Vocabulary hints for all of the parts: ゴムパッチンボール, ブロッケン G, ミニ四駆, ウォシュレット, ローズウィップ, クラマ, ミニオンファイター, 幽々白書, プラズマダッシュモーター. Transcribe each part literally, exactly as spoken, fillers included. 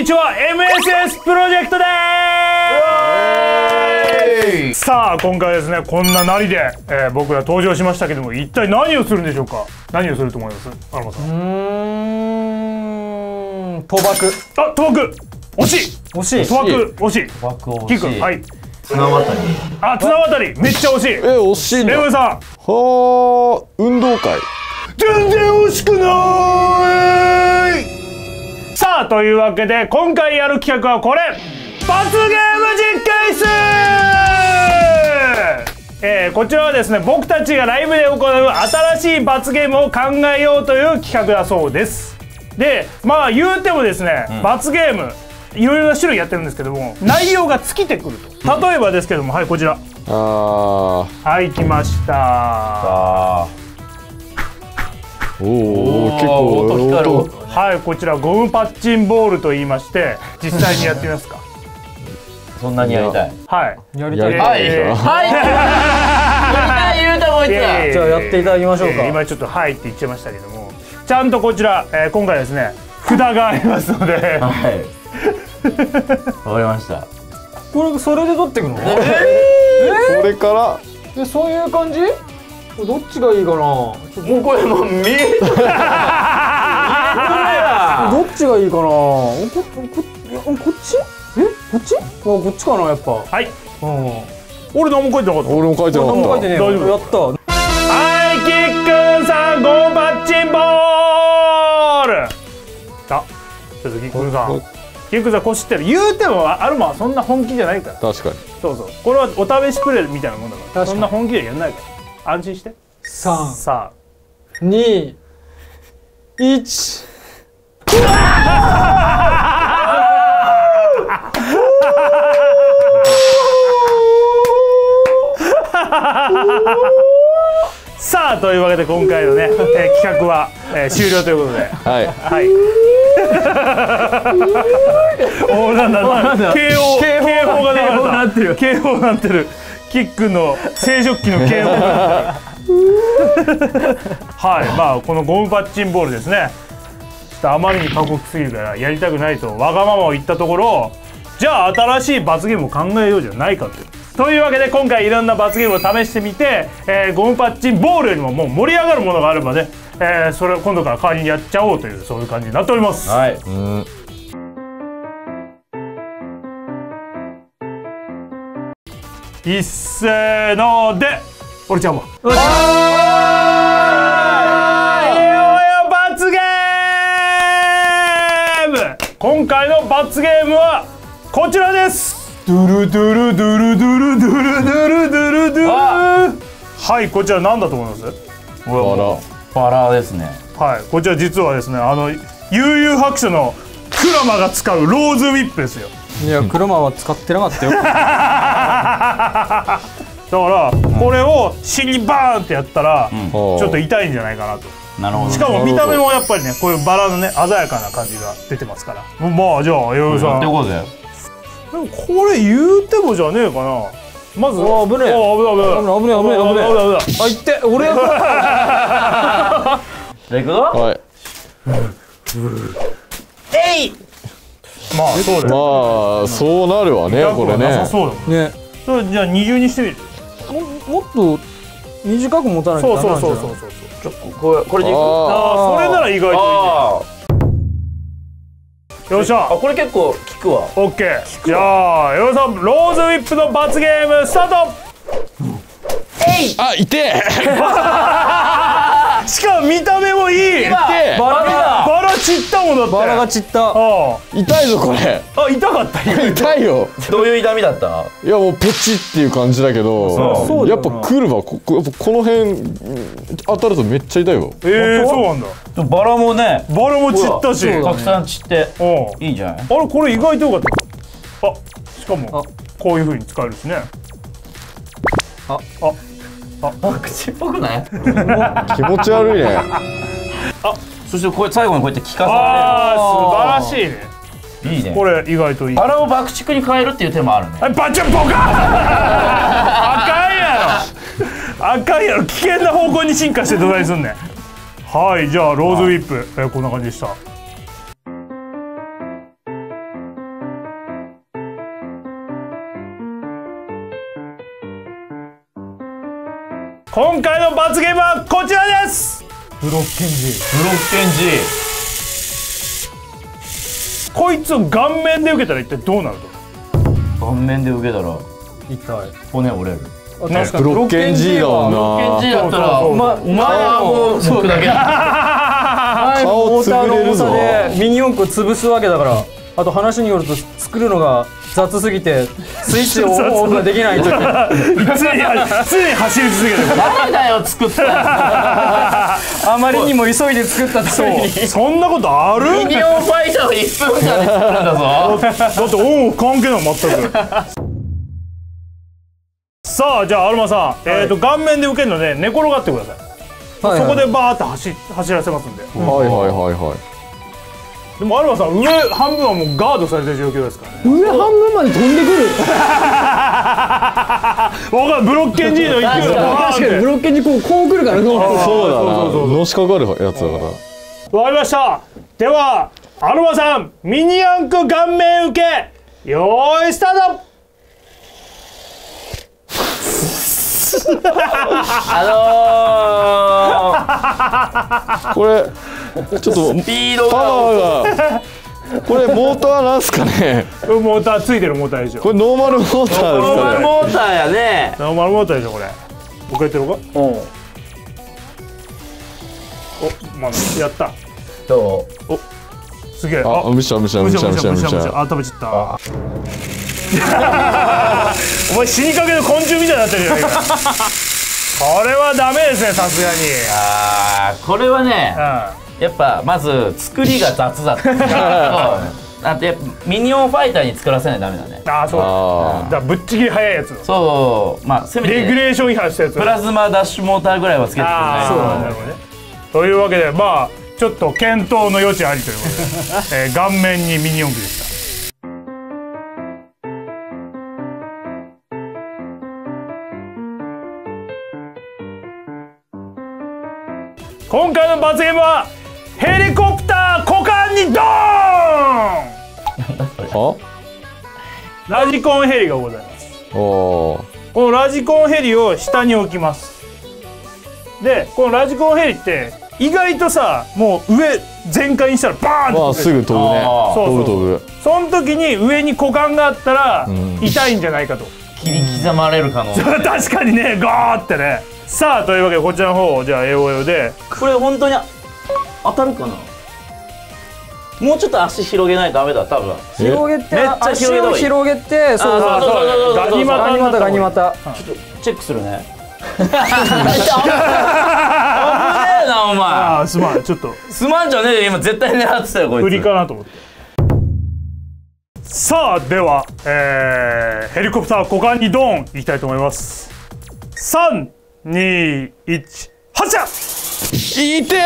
にちは エムエスエス プロジェクトです。さあ今回はですね、こんななりで、えー、僕ら登場しましたけども、一体何をするんでしょうか。何をすると思います、アルマさん。うーん、賭博。あ、賭博惜しい惜しい。賭博惜しい。賭博惜しい。はい、綱渡り。あ、綱渡りめっちゃ惜しい。え、惜しいんだ。レムさん。はー、運動会。全然惜しくない。さあというわけで今回やる企画はこれ、罰ゲーム実験室。えー、こちらはですね、僕たちがライブで行う新しい罰ゲームを考えようという企画だそうです。でまあ言うてもですね、うん、罰ゲームいろいろな種類やってるんですけども、内容が尽きてくると。例えばですけども、はいこちら、あー、はい来ました。おお結構音、はいこちらゴムパッチンボールと言いまして、実際にやってみますか。そんなにやりたい。はいやりたい。はいはいやりたい言うたこいつら。じゃあやっていただきましょうか。今ちょっとはいって言っちゃいましたけども、ちゃんとこちら今回ですね、札がありますので、はいわかりました。これそれで取っていくの。え、これからえ、そういう感じ。どっちがいいかな。もうこれもう見えた。どっちがいいかな。こっち。え、こっち。こっちかな、やっぱ。はい。俺何も書いてなかった。俺も書いてなかった。大丈夫。やった。はい、キックンさん、ゴーバッチンボール。あ、ちょっとキックンさん。キックンさん、こすってる。言うてもアルマはそんな本気じゃないから。確かに。そうそう。これはお試しプレイみたいなもんだから。そんな本気でやんないから。安心して。三、三、二、一。さあというわけで今回のね、えー、企画は、えー、終了ということで。はい。はい。おおなんだ。警報警報がなってる。警報なってる。キックの生殖器の系をはい、まあこのゴムパッチンボールですね、ちょっとあまりに過酷すぎるからやりたくないとわがままを言ったところ、じゃあ新しい罰ゲームを考えようじゃないかという。というわけで今回いろんな罰ゲームを試してみて、えー、ゴムパッチンボールよりももう盛り上がるものがあればね、えー、それを今度から代わりにやっちゃおうという、そういう感じになっております。はい、うんいっせーので、俺ちゃんも。おーい、いよいよ罰ゲーム。今回の罰ゲームはこちらです。ドゥルドゥルドゥルドゥルドゥルドゥルドゥルドゥル。はい、こちらなんだと思います？バラ。バラですね。はい、こちら実はですね、あの悠々白書のクラマが使うローズウィップですよ。いや、クラマは使ってなかったよ。だからこれを尻バーンってやったらちょっと痛いんじゃないかなと。なるほど。しかも見た目もやっぱりね、こういうバラのね鮮やかな感じが出てますから。まあじゃあよよさんやっていこうぜ。でもこれ言うてもじゃねえかな。まずあぶねえ危ねえ危ねえ危ねえ危ねえ危ねえ危ねえあいって、俺やった。いくぞ。はい、えい。まあそうだよ、まあそうなるわね、これね。なさそうだもんね。じゃあ二重にしてみる。も, もっと短く持たないとダメなんじゃない。そうそうそうそうそう。これこれでいく。ああそれなら意外といい。よっしゃ。あこれ結構効くわ。オッケー。じゃあよろさん、ローズウィップの罰ゲームスタート。えい。あ痛え。しかも見た目もいい。バラだ。バラ散ったもんだって。バラが散った。痛いぞこれ。あ痛かった。痛いよ。どういう痛みだった？いやもうペチっていう感じだけど、やっぱ来るわ。ここの辺当たるとめっちゃ痛いわ。ええそうなんだ。バラもね。バラも散ったしたくさん散って。いいんじゃない？あれこれ意外と良かった。あしかもこういう風に使えるしね。あああ口っぽくない？気持ち悪いね。あそしてこれ最後にこうやって効かされる。ああ素晴らしいね。いいね、これ意外といい。バラを爆竹に変えるっていう手もあるね。バチュンポカン。赤いやろ赤いやろ。危険な方向に進化して土台すんね。はい、じゃあローズウィップ、えこんな感じでした。今回の罰ゲームはこちらです。ブロッケン G、 ブロッケン G、こいつを顔面で受けたら一体どうなると。顔面で受けたら痛い、骨折れる。ブロッケン G だもんな。ブロッケン G だったらお前はもうそくだけだ。モーターの重さでミニ四駆潰すわけだから。あと話によると作るのが雑すぎてスイッチをオンができないとき、常に走り続けてる。誰だよ作ったやつ。あまりにも急いで作ったために。そんなことある？ミニオンファイターをいっぷんかんで作ったんだぞ。だってオンオフ関係ない全く。さあじゃあアルマさん、えっと顔面で受けるので寝転がってください。そこでバーッと走走らせますんで。はいはいはいはい。でもアルマさん、上半分はもうガードされてる状況ですからね。上半分まで飛んでくる。分かる、ブロッケン G の勢いが確かにブロッケン G こうこう来るからね。そうだな、のしかかるやつだから。分かりました。ではアルマさん、ミニ四駆顔面受け、よーいスタート。あのーこれちょっとスピードがパワーが、これモーターなんすかね。モーターついてるモーターでしょこれ。ノーマルモーターですかね。ノーマルモーターやね。ノーマルモーターでしょこれ。もう一回やってるか。うん、お、まあやった。どう？お、すげえ。あ、むしゃむしゃむしゃむしゃむしゃ、あ、食べちゃった。お前死にかけの昆虫みたいになってるじゃないか。これはダメですね、さすがに。ああ、これはね、うん、やっぱまず作りが雑だっただって。ミニオンファイターに作らせないとダメだね。ああ、そうだ。だからぶっちぎり速いやつ。そう、まあせめてレギュレーション違反したやつ。プラズマダッシュモーターぐらいはつけてくれないと。そうだね。というわけで、まあちょっと検討の余地ありということで、えー、顔面にミニ四駆でした。今回の罰ゲームはヘリコプター股間にドーン。ラジコンヘリがございます。このラジコンヘリを下に置きます。でこのラジコンヘリって意外とさ、もう上全開にしたらバーンって、まあ、すぐ飛ぶね。そうそう、その時に上に股間があったら痛いんじゃないかと、切り刻まれる可能性。確かにね、ガーってね。さあというわけで、こちらの方をじゃあ エーオーエー で。これ本当に当たるかな。もうちょっと足広げないとダメだ多分。広げて、足を広げて、そうそうそう、ガニ股ガニ股。ちょっとチェックするね。危ねえなお前。ああ、すまん、ちょっとすまんじゃねえよ、今絶対狙ってたよこいつ。振りかなと思って。さあでは、えー、ヘリコプター股間にドーンいきたいと思います。さんにいち発射。いて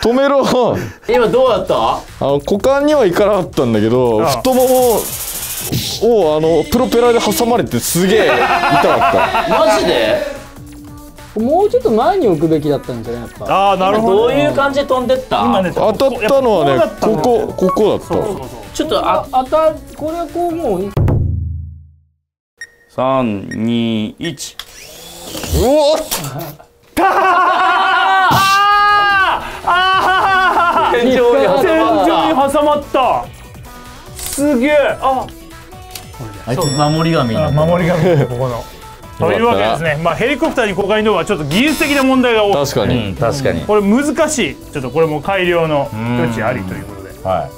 止めろ。今どうだった？あの股間にはいかなかったんだけど、ああ太ももをあのプロペラで挟まれてすげえ痛かった。マジでもうちょっと前に置くべきだったんじゃない？やっぱ。ああ、なるほど。どういう感じで飛んでった？今ね、当たったのはね、ここここだった。ちょっとあ当たこれはこうもう。さんにいち。うおっ。ああ、天井に挟まった。すげえ。あ、あいつ守り神。守り神ここの。というわけですね。まあヘリコプターに股間にドーンはちょっと技術的な問題が多い。確かに確かに。これ難しい。ちょっとこれも改良の余地ありということで。はい。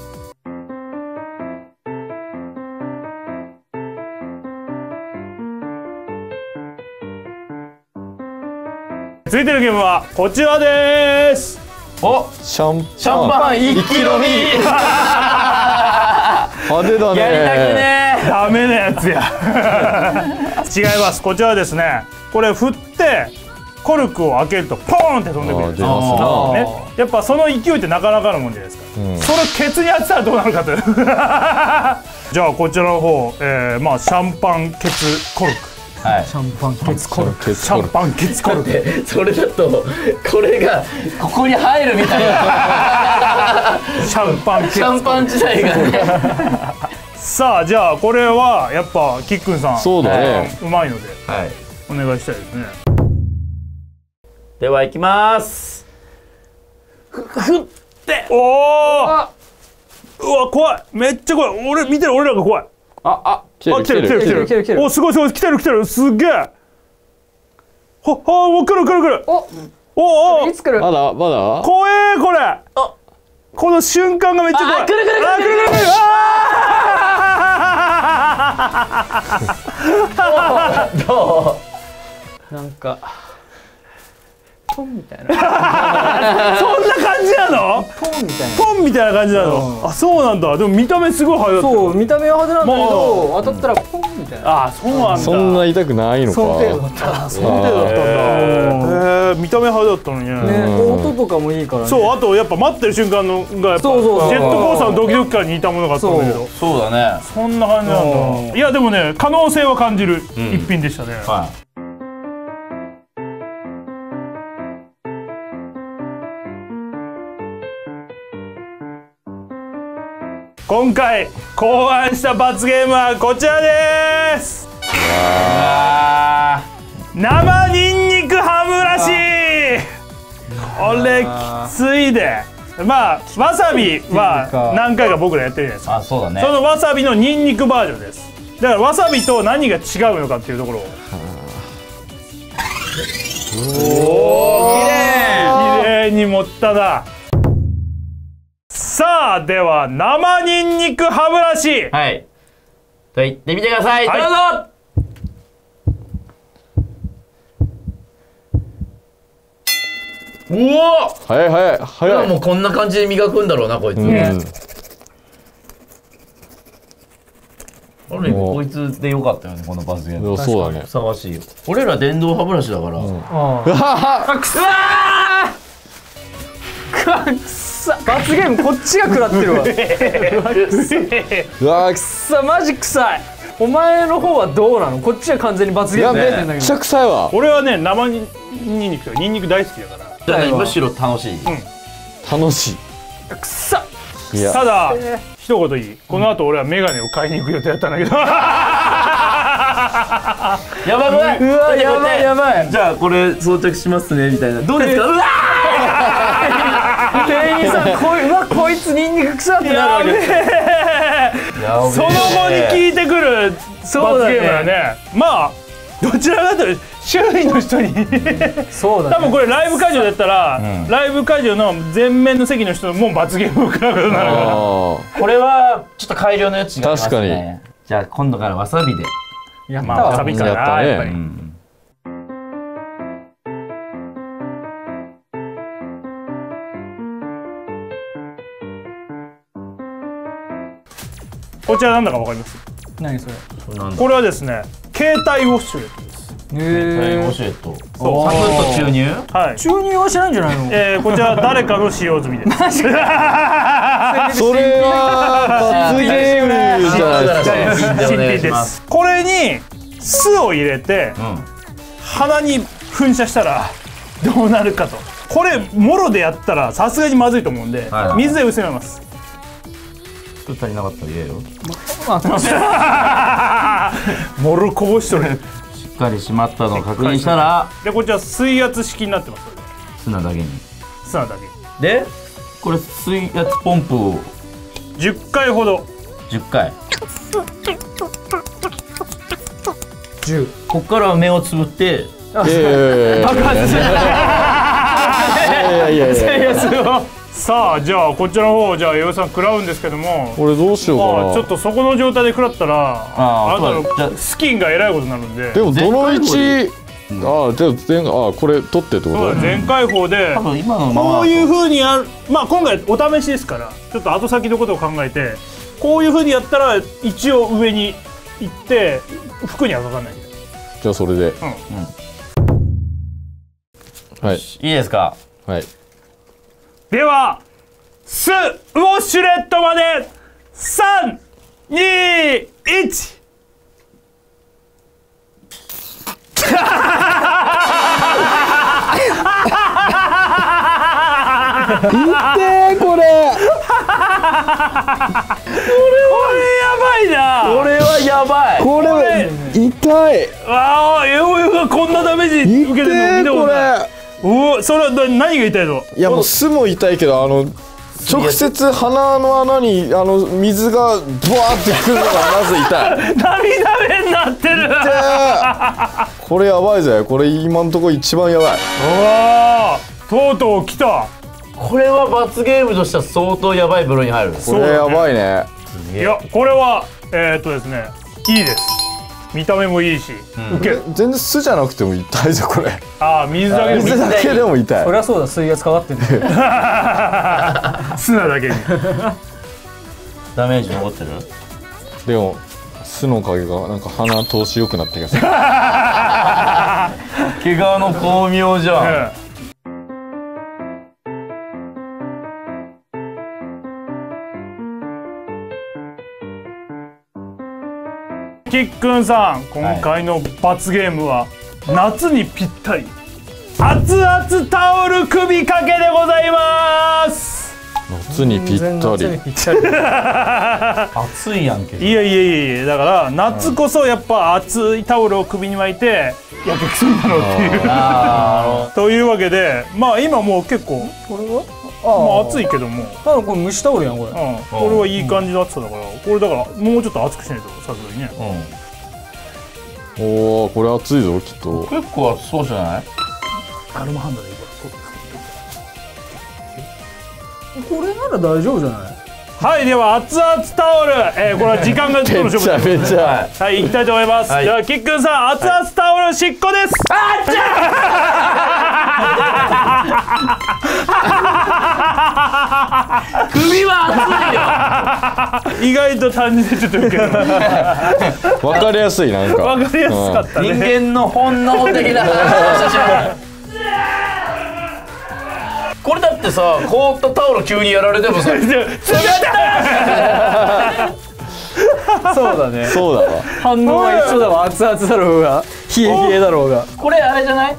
続いてのゲームはこちらでーす。お、シャンパン。シャンパン一気飲み。派手だね。やりたくねー。ダメなやつや。違います。こちらですね。これ振ってコルクを開けるとポーンって飛んでくるんですよ。ね。やっぱその勢いってなかなかのもんじゃないですか。うん、それケツに当てたらどうなるかという。じゃあこちらの方、えー、まあシャンパンケツコルク。シャンパンケツコルク、シャンパンケツコルク。それだとこれがここに入るみたいな。シャンパンケツコルク、シャンパン自体がね。さあじゃあこれはやっぱきっくんさん、そうだね、うまいので、はい、お願いしたいですね。ではいきます。ふふって、おお、うわ怖い、めっちゃ怖い、俺見てる、俺らが怖い。ああ、来てる来てる来てる来てる来てる、おすごいすごい、来てる来てる、すげえ、ほほ、来る来る来る、おおお、いつ来る、まだまだ怖え、これ、あ、この瞬間がめっちゃ怖い、あ、来る来る来る来る来る、あーどう、なんかポンみたいな、そんな感じなの、ポンみたいな、ポンみたいな感じなの、あ、そうなんだ。でも見た目すごい派手だった。そう、見た目は派手なんだけど、当たったらポンみたいな。あ、そうなんだ。そんな痛くないのか、その程度だった、その程度だったんだ。へえ、見た目派手だったのにね。音とかもいいからね。そう、あとやっぱ待ってる瞬間のがやっぱジェットコースターのドキドキ感に似たものがあったんだけど、そうだね、そんな感じなんだ。いやでもね、可能性は感じる一品でしたね。はい、今回考案した罰ゲームはこちらです。生ニンニクハムらしい、これきついで。まあわさびは何回か僕らやってるじゃないですか。あ、そうだね。そのわさびのニンニクバージョンです。だからわさびと何が違うのかっていうところを。おお、きれい、きれいに盛ったな。さあでは生ニンニク歯ブラシ、はい、と言ってみてください、はい、どうぞ。うわっ、早い早い早い。もうこんな感じで磨くんだろうなこいつ、ね、ある意味こいつでよかったよね、この罰ゲーム。そうだね、ふさわしいよ。俺ら電動歯ブラシだから、うん、あくそーくそ、罰ゲームこっちが食らってるわ。うわー、くさ、マジ臭い。お前の方はどうなの？こっちは完全に罰ゲームだよね。めっちゃ臭いわ。俺はね、生にニンニクとかニンニク大好きだから。じゃあむしろ楽しい。楽しい。くさ。ただ一言いい。この後俺はメガネを買いに行く予定だったんだけど。やばいやばい。うわやばいやばい。じゃあこれ装着しますねみたいな。どうですか？うわー。店員さん、こい、うわ、こいつニンニク臭ってなるわけ。その後に聞いてくる罰ゲームはね、まあどちらかというと周囲の人にそうだね、多分これライブ会場だったらライブ会場の前面の席の人も罰ゲームを食らうことになるから、これはちょっと改良の余地がありますね。じゃあ今度からわさびでやったわ。わさびかな、やっぱり。こちらなんだかわかります？何それ？これはですね、携帯ウォシュレットです。携帯ウォシュレット。そう。サクッと注入？はい。注入はしないんじゃないの？ええ、こちら誰かの使用済みです。マジか。それは罰ゲームじゃないですか。新品です。これに酢を入れて鼻に噴射したらどうなるかと。これもろでやったらさすがにまずいと思うんで、水で薄めます。足りなかったら言えよ。モルこぼしとる。しっかり閉まったのを確認したら、でこちら水圧式になってますよね。砂だけに。砂だけに。でこれ水圧ポンプをじゅっかいほど。じゅっかい。じゅう。ここから目をつぶって爆発。いやいやいや。さあじゃあこちらの方じゃあようさん食らうんですけども、俺どうしようかな。ちょっとそこの状態で食らったらあなたのスキンがえらいことになるんで。でもどの位置、ああじゃあ前あこれ取ってってことだよね。全開放でこういうふうにやる。まあ今回お試しですから、ちょっと後先のことを考えてこういうふうにやったら一応上に行って服にはかかんない。じゃあそれで、はい、いいですか。はい、では酢ウォシュレットまでさん、に、いち。見てこれ。これやばいな。これ痛い。ああ、エオエオがこんなダメージ受けてるの見たことない。おお、それは何が痛いの？いやもう巣も痛いけど、あの直接鼻の穴にあの水がブワーってくるのがまず痛い。涙目になってる。これやばいぜ。これ今のところ一番やばい。おお、とうとう来た。これは罰ゲームとしては相当やばい部類に入る。これやばいね。いやこれはえー、っとですね、いいです。見た目もいいし、うん、受け全然巣じゃなくても痛いぞこれ。ああ、水だけでも痛い。水だけでも痛い。そりゃそうだ、水圧かかってんだよ。巣なだけにダメージ残ってる。でも巣のおかげがなんか鼻通し良くなってきました。毛皮の巧妙じゃん。うん、きっくんさん、今回の罰ゲームは、はい、夏にぴったり熱々タオル首掛けでございます。夏にぴったり暑いやんけ。いやいやいや、だから夏こそやっぱ熱いタオルを首に巻いてやけくそになろうっていうというわけで、まあ今もう結構これはまあ暑いけども、ただこれ蒸しタオルやんこれ。これはいい感じの暑さだから、これだからもうちょっと暑くしないとさすがにね。おお、これ暑いぞきっと。結構暑そうじゃない？アルマハンダでいいから。これなら大丈夫じゃない？はい、では熱々タオル、えー、これは時間がどうの勝負ですね。はい、行きたいと思います。ではきっくんさん、熱々タオル執行です。あっちゃー。首は熱いよ。意外と単純でちょっと受ける。分かりやすい、なんか分かりやすかったね、うん、人間の本能的なこれだってさ、凍ったタオル急にやられてもさ、冷たい。そうだね、そうだわ。反応は一緒だわ。熱々だろうが冷え冷えだろうが、これあれじゃない、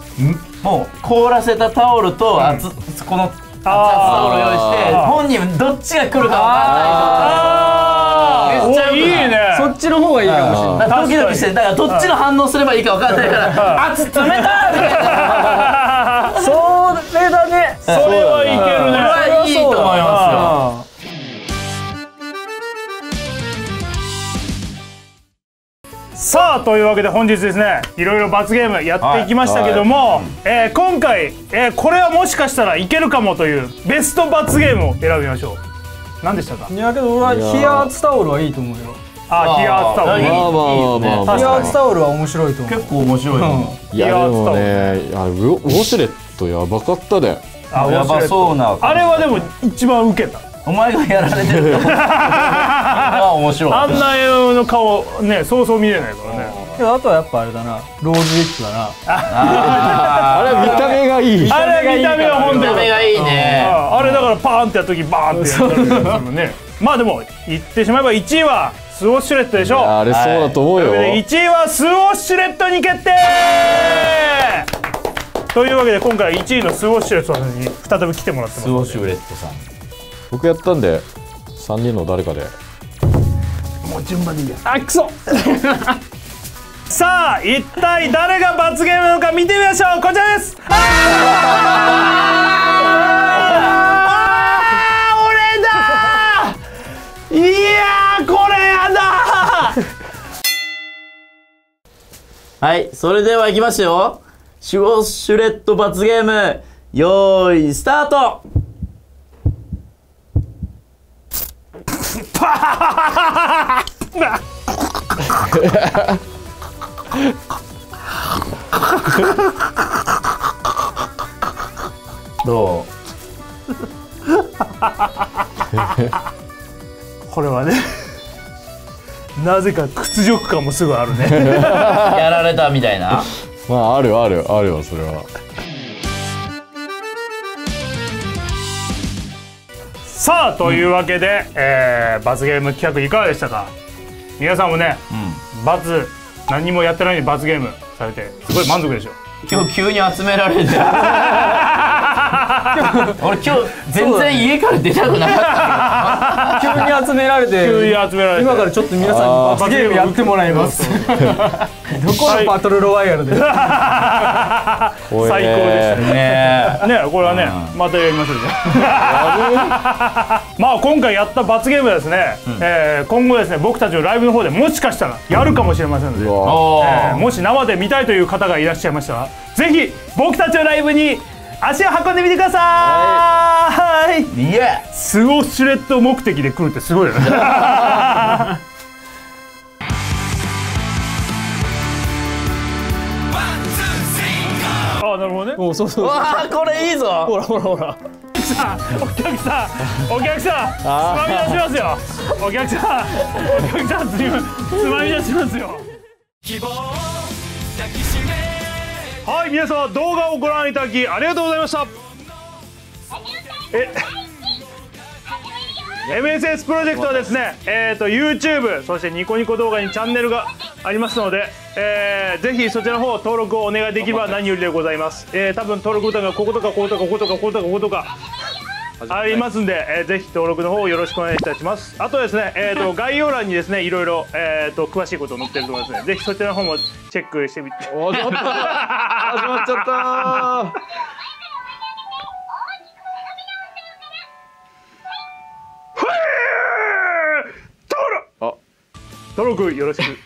もう凍らせたタオルと熱、うん、この熱々タオル用意して、本人どっちが来るか分からない。めっちゃいいね。そっちの方がいいかもしれない。ドキドキして、だからどっちの反応すればいいか分からないから、熱冷たいみたいな。それだね。それはいけるね。これはいいと思いますよ。さあ、というわけで本日ですね、いろいろ罰ゲームやっていきましたけども、え今回、えこれはもしかしたらいけるかもというベスト罰ゲームを選びましょう。何でしたか？いやけど俺は冷や熱タオルはいいと思うよ。あ、冷や熱タオルいいよね。冷や熱タオルは面白いと思う。結構面白いと思う。いやでもね、ウォシュレットやばかったで。あ、やばそうな。あれはでも一番ウケた。お前がやられてると思う。あ、面白い。あんなの顔ね、そうそう見れないからね。あとはやっぱあれだな、ローズウィップだな。あれは見た目がいい。あれ見た目は本当に見た目がいいね。あれだからパーンってやった時バーンってやったね。まあでも言ってしまえばいちいはスウォッシュレットでしょ。あれそうだと思うよ。いちいはスウォッシュレットに決定。というわけで今回いちいのスウォッシュレットさんに再び来てもらってます。スウォッシュレットさん。僕やったんで、さんにんの誰かでもう順番でいいや。あ、くそ。さあ、一体誰が罰ゲームなのか見てみましょう。こちらです。ああ、俺だ。いやー、これやだー。はい、それではいきますよ。シュウォシュレット罰ゲーム、よーいスタート。どう？これはね、なぜか屈辱感もすごいあるね。やられたみたいな。まああるあるあるよ、それは。さあ、というわけで、うん、えー、罰ゲーム企画いかがでしたか？皆さんもね、うん、罰何もやってないのに罰ゲームされてすごい満足でしょ。今日急に集められて俺今日全然家から出たくなかった。急に集められて急に集められて今からちょっと皆さんに罰ゲームやってもらいます。どこのバトルロワイヤルで最高でしたね。ねこれはねまたやりましょう。まあ今回やった罰ゲームはですね今後ですね僕たちのライブの方でもしかしたらやるかもしれませんので、もし生で見たいという方がいらっしゃいましたらぜひ僕たちのライブに足を運んでみてください。イエースゴシュレット目的で来るってすごいよね。あ、なるほどね。お、そうそう。わあ、これいいぞ。ほらほらほら。お客さん、お客さん、つまみ出しますよ。お客さん、お客さん、つまみ出しますよ。希望を抱きしめ。はい、皆様動画をご覧いただきありがとうございました。え。エムエスエス プロジェクトはですね、えーと ユーチューブ そしてニコニコ動画にチャンネルがありますので、えー、ぜひそちらの方登録をお願いできれば何よりでございます、えー、多分登録ボタンがこことかこことかこことかこことかこことかありますんで、えー、ぜひ登録の方よろしくお願いいたします。あとですね、えー、と概要欄にですねいろいろ、えー、と詳しいことを載ってると思いますので、ぜひそちらの方もチェックしてみて。始まっちゃった始まっちゃった登録よろしく。